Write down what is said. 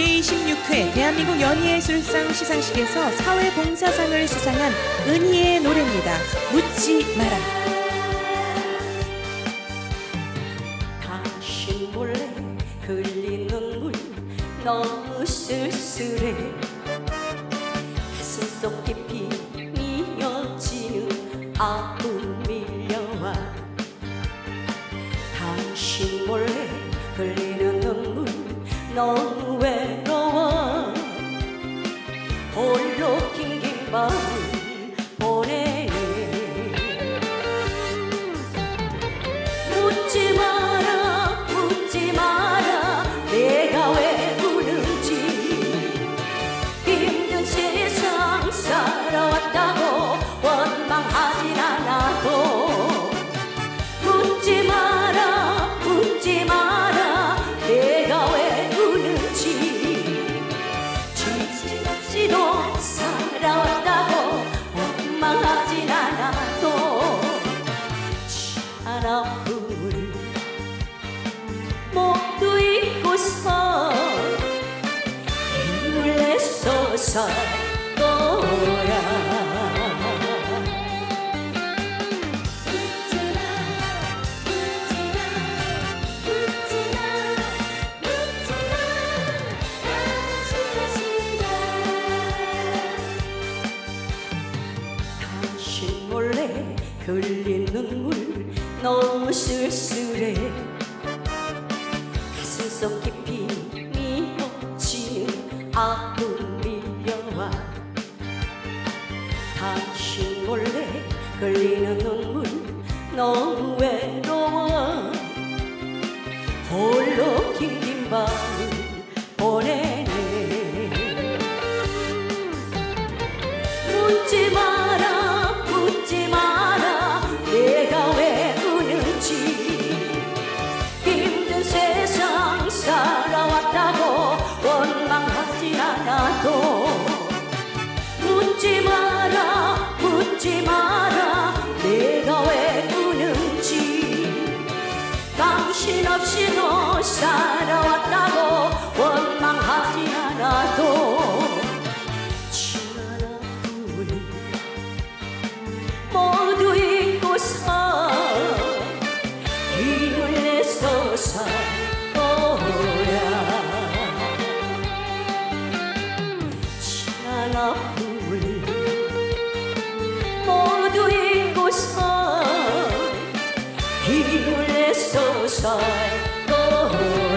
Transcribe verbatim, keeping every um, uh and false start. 제이십육 회 대한민국 연예예술상 시상식에서 사회봉사상을 수상한 은희의 노래입니다. 묻지 마라. 당신 몰래 흘린 눈물 너무 쓸쓸해. 가슴 속 깊이 미어지는 아픔 밀려와. 당신 몰래 흘리는 눈물 너무 외로워. 홀로 낑긴 밤을 보내. 묻지 마라, 묻지 마라, 내가 왜 우는지. 힘든 세상 살아왔다고 원망하진 않아도. 묻지 마라, 묻지 마라, 내가 왜 우는지. 정신없이도 살아왔다고 원망하진 않아도. 하나뿐 모두 잊고서 힘을 내서 살 거야. 묻지 마라, 묻지 마라, 묻지 마라, 묻지 마라, 당신의 신발. 당신 몰래 흘린 눈물 너무 쓸쓸해. 가슴 속 깊이 미어지는 아픔 밀려와. 당신 몰래 흘리는 눈물 너무 외로워. 홀로 낑긴 밤을 보내네. 묻지 마라, 묻지 마라, 내가 왜 우는지. 힘든 세상 살아왔다고 원망하진 않아도. 묻지 마라, 묻지 마라, 내가 왜 우는지. 당신 없이 너 살아왔다고 원망하지 않아도. 지나라뿐 모두 잊고서 힘을 내서 살 거야. 지나라뿐 모두 잊고서 힘을 내서 살 거야.